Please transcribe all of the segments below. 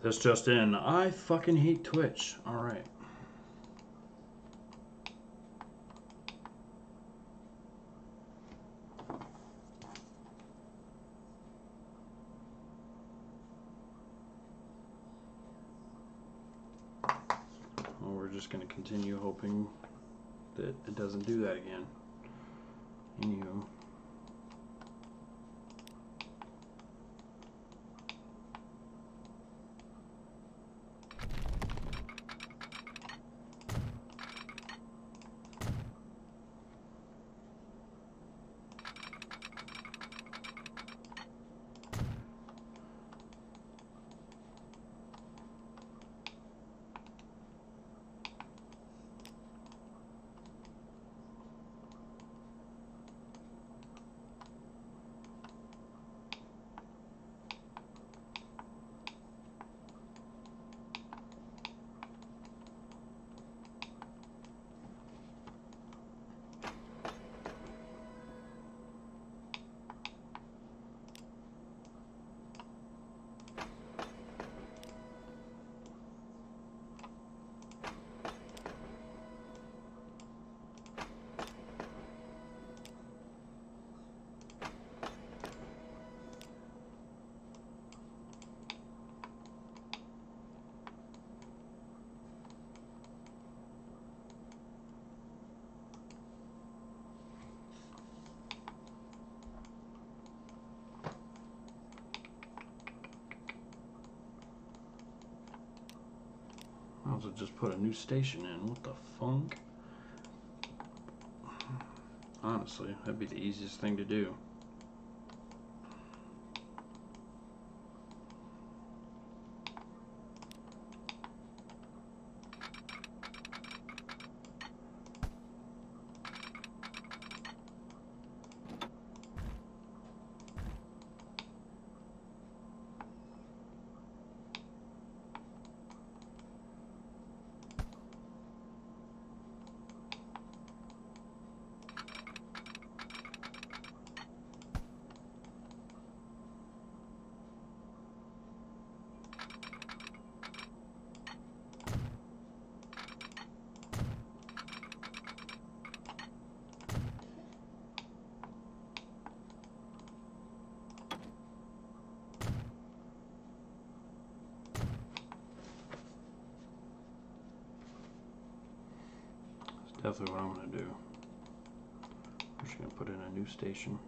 This just in, I fucking hate Twitch. Alright. Well, we're just going to continue hoping that it doesn't do that again. Anywho. Also just put a new station in. What the funk? Honestly, that'd be the easiest thing to do. Definitely what I'm going to do. I'm just going to put in a new station.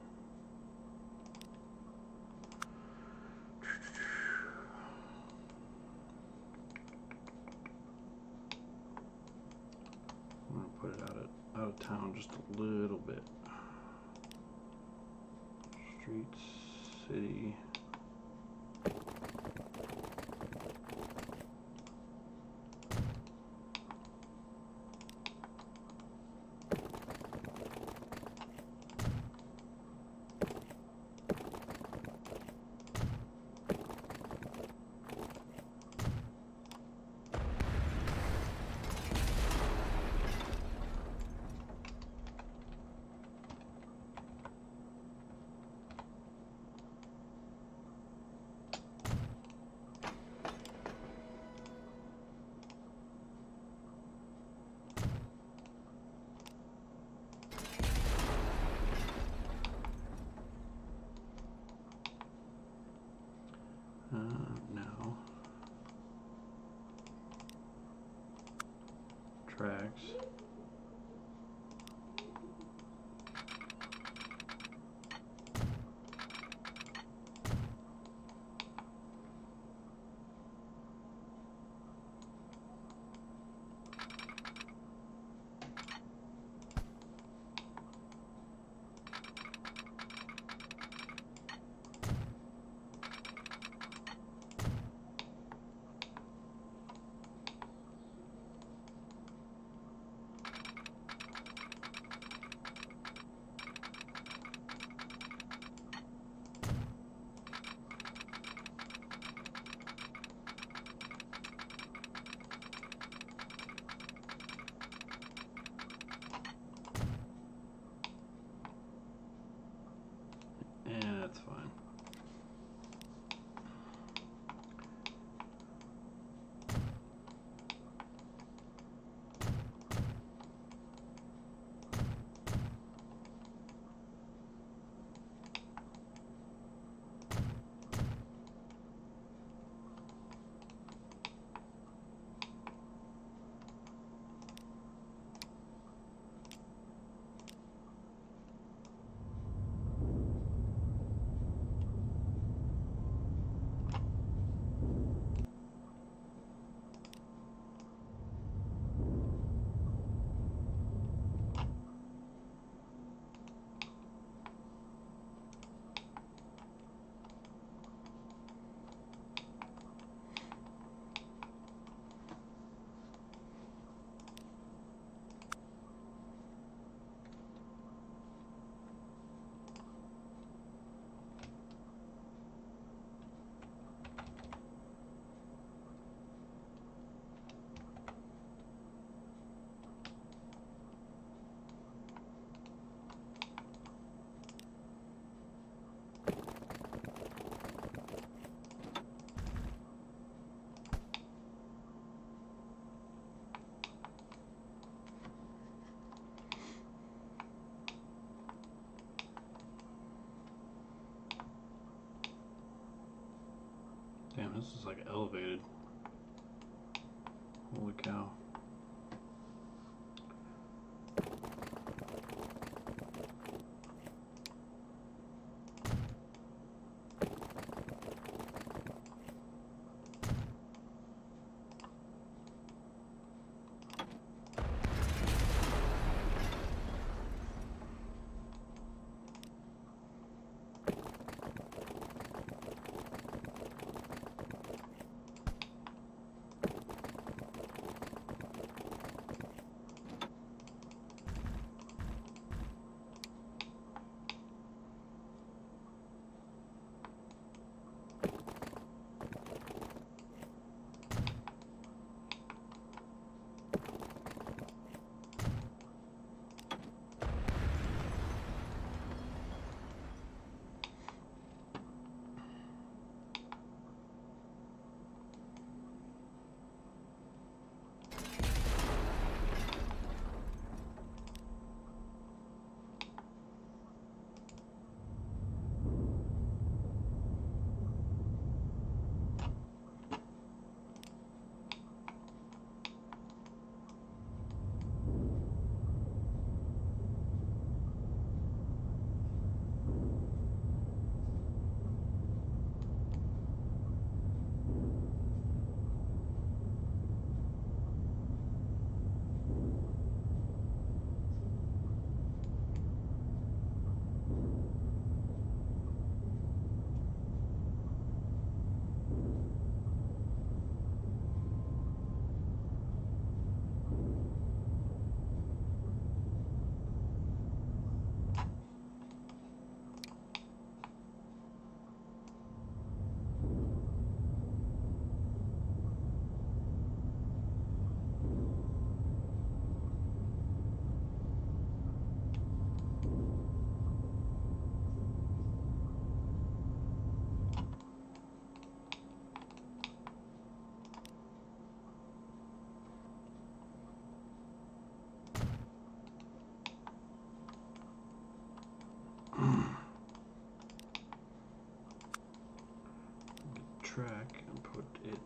I'm going to put it out of town just a little bit. Streets, city. Tracks. Damn, this is like elevated. Holy cow. Track and put it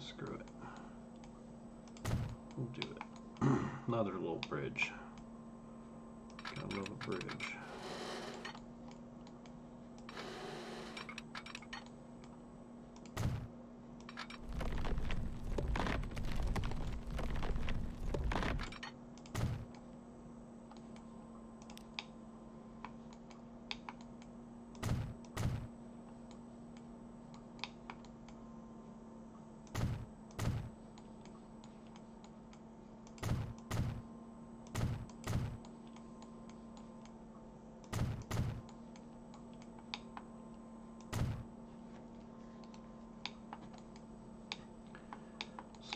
screw it. We'll do it. Another little bridge. Gotta love a bridge.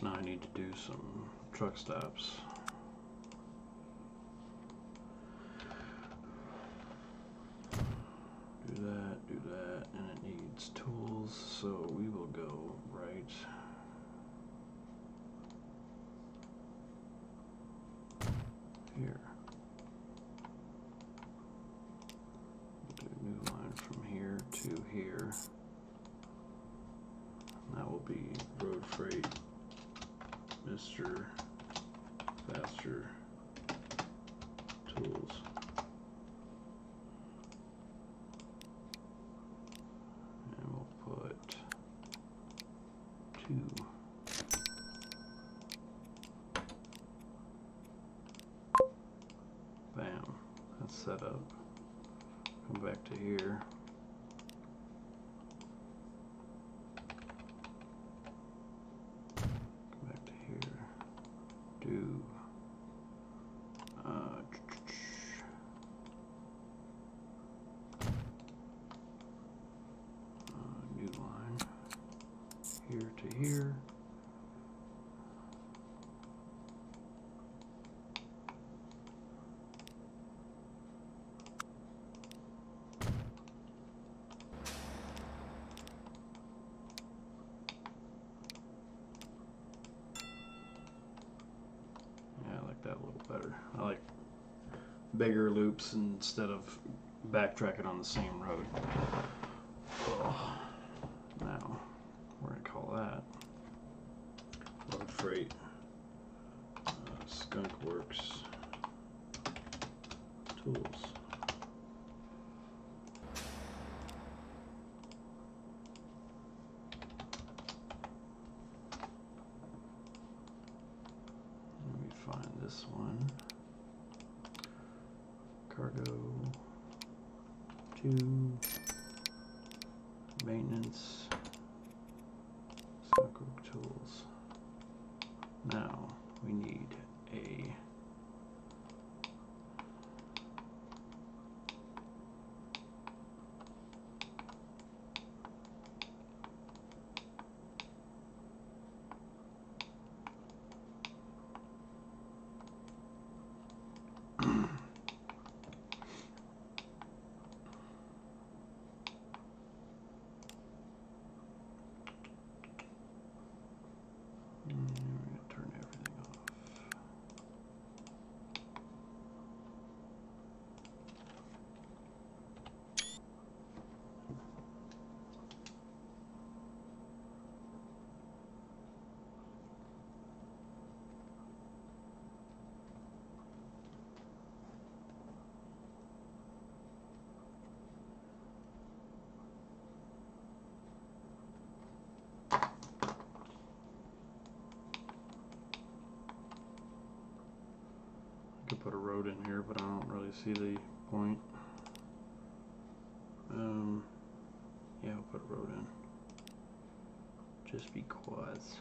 Now I need to do some truck stops. Do that, and it needs tools, so we will go right. Bam, that's set up. Come back to here. here to here. Yeah, I like that a little better. I like bigger loops instead of backtracking on the same road. Oh. Now, we're going to call that Road Freight Skunk Works Tools. Let me find this one. Cargo 2. Maintenance, skunk work tools. Now we need a put a road in here, but I don't really see the point. Yeah, we'll put a road in. Just be quads.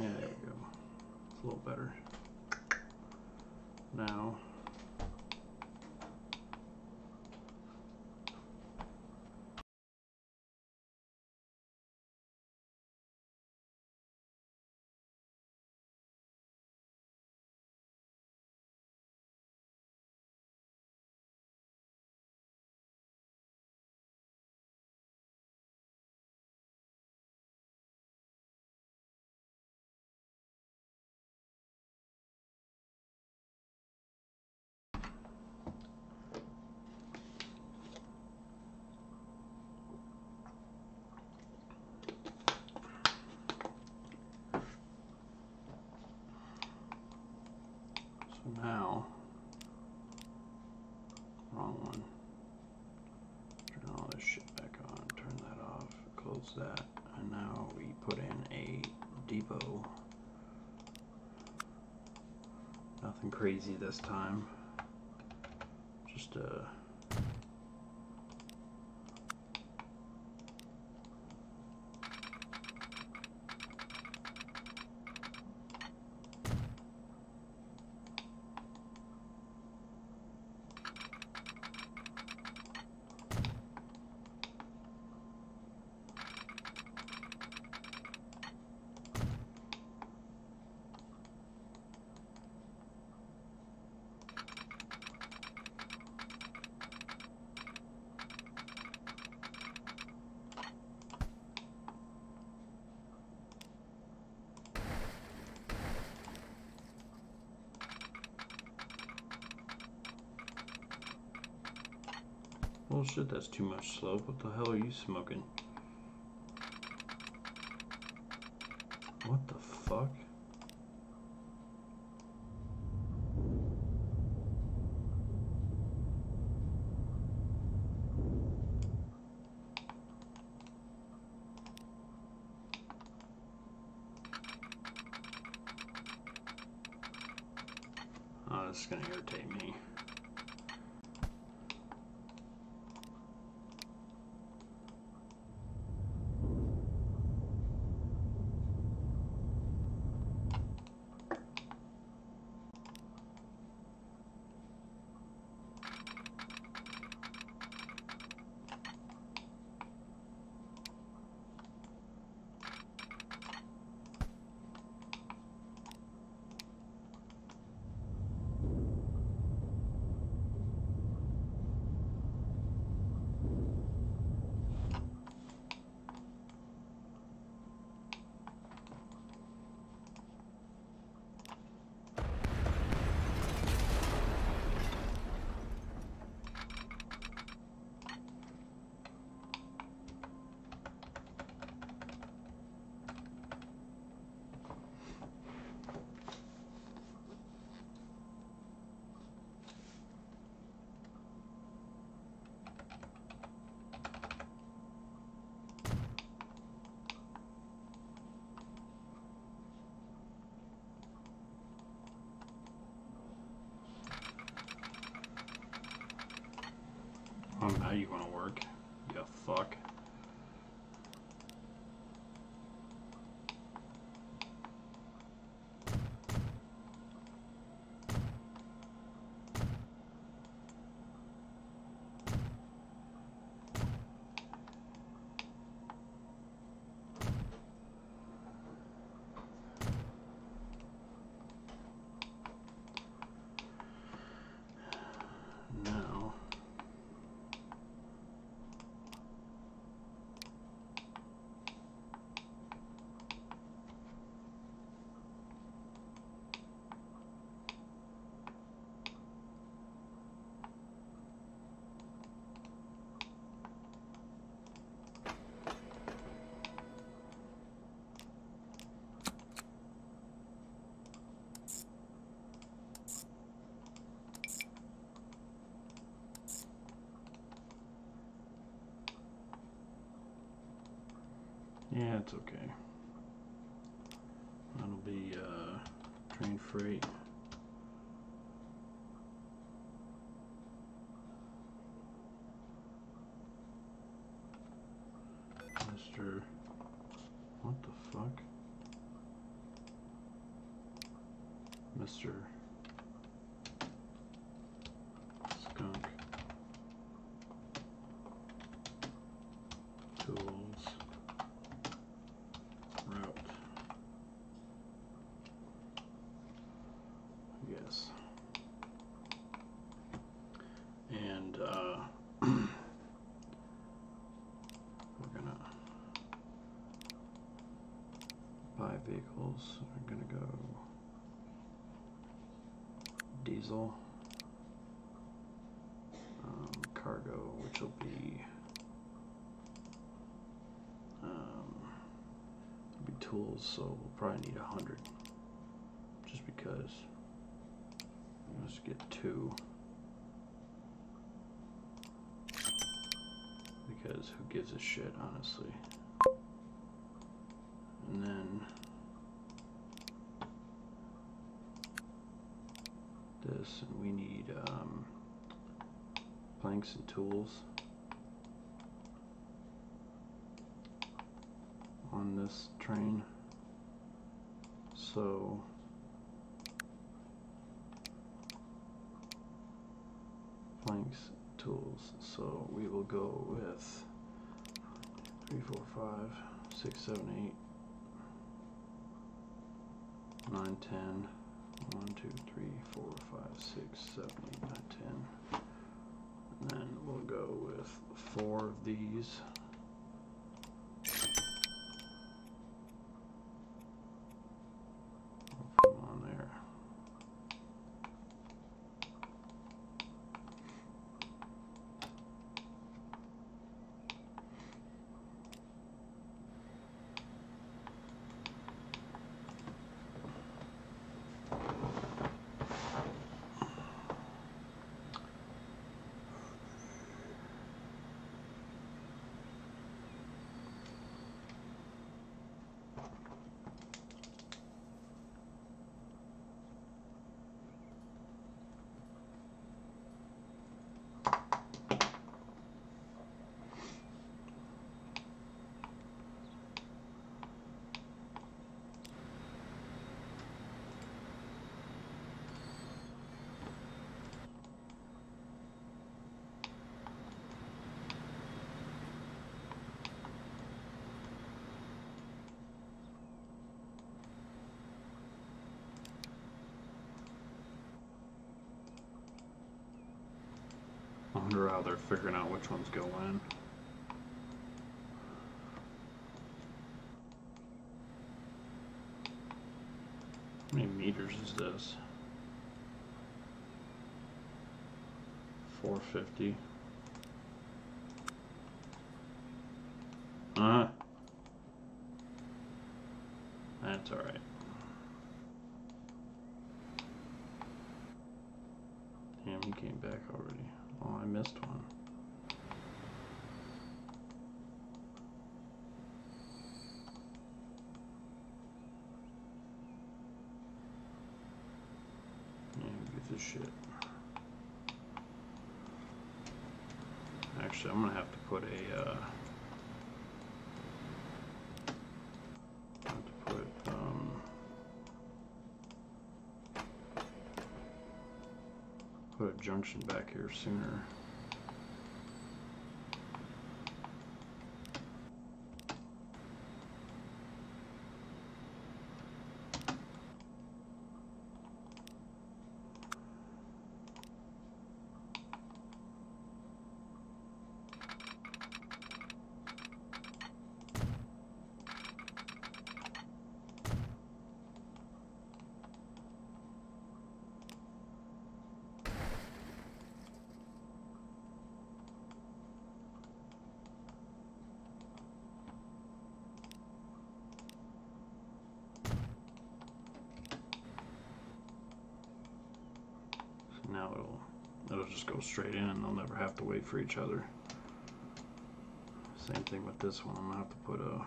Yeah, there we go. It's a little better. Now, wrong one. Turn all this shit back on, turn that off, close that, and now we put in a depot. Nothing crazy this time. Just a oh shit, that's too much slope. What the hell are you smoking? What the fuck? Oh, this is gonna irritate me. you gonna work, you fuck. Yeah, it's okay. That'll be train freight. Mr. What the fuck? Mr. Skunk. Tools. Yes. And we're gonna buy vehicles. We're gonna go diesel, cargo, which will be it'll be tools, so we'll probably need 100 just because. Let's get 2, because who gives a shit, honestly. And then this, and we need planks and tools on this train, so planks, tools, so we will go with 3, 4, 5, 6, 7, 8, 9, 10. 1, 2, 3, 4, 5, 6, 7, 8, 9, 10. And then we'll go with 4 of these. I wonder how they're figuring out which ones go in. How many meters is this? 450. That's all right. Damn, he came back already. Oh, I missed one. Yeah, get this shit. Actually, I'm going to have to put a... put a junction back here sooner. Now it'll just go straight in and they'll never have to wait for each other. Same thing with this one. I'm gonna have to put a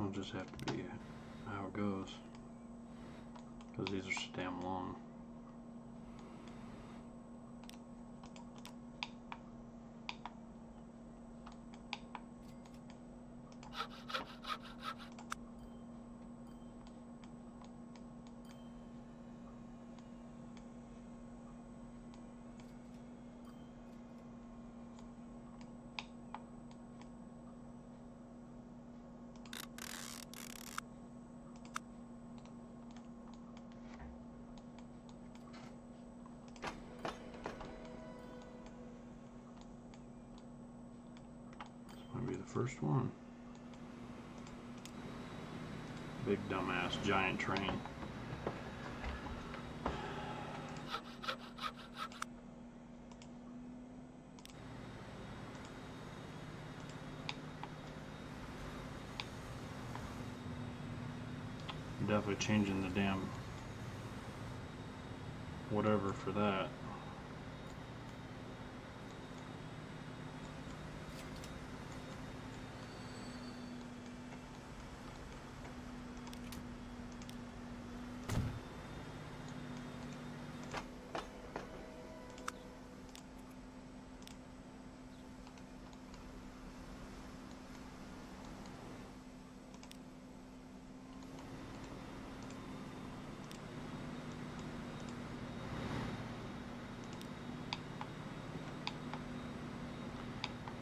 It'll just have to be how it goes, because these are so damn long. First one. Big dumbass giant train. Definitely changing the damn whatever for that.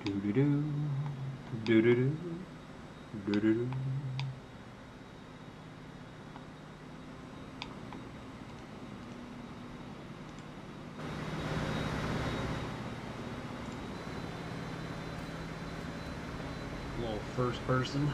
Do-do-do, do-do-do, do-do-do. Little first person.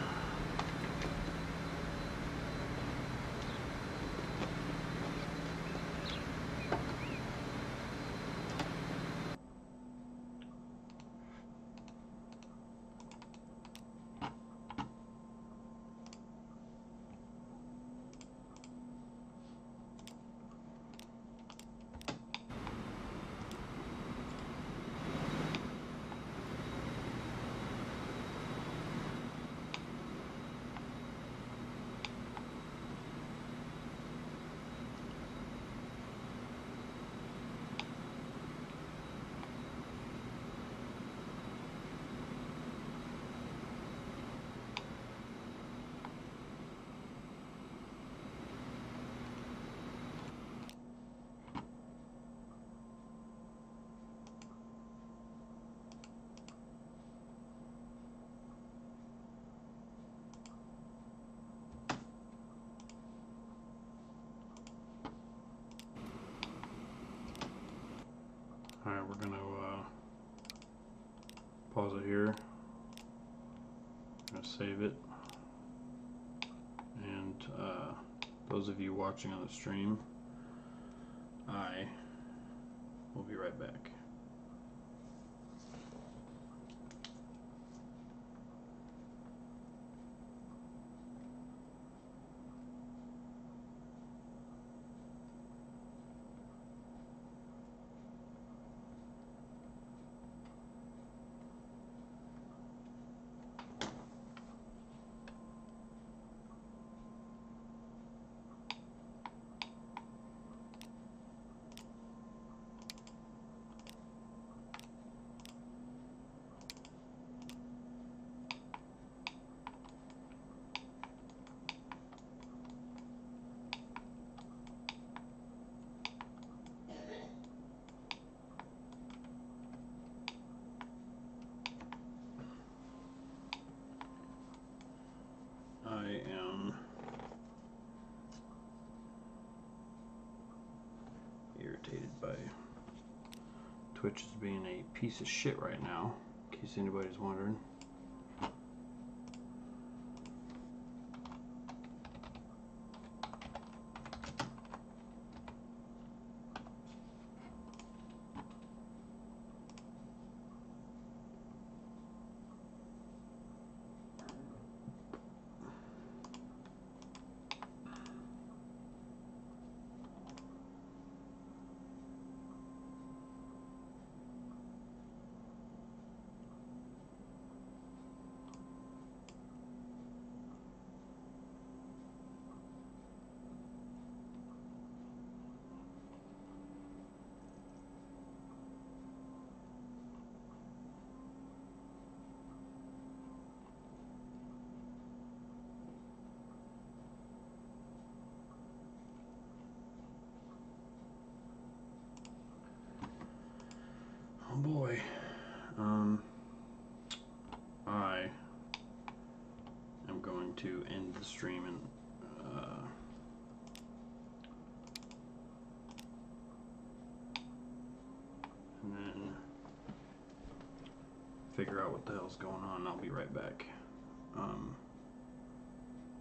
Alright, we're going to pause it here. I'm going to save it. And those of you watching on the stream, I will be right back. irritated by Twitch as being a piece of shit right now, in case anybody's wondering. I am going to end the stream and then figure out what the hell's going on. I'll be right back,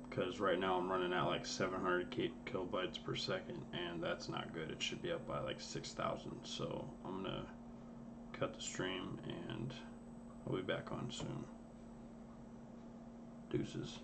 because right now I'm running at like 700 kilobytes per second, and that's not good. It should be up by like 6,000, so I'm gonna cut the stream and I'll be back on soon. Deuces.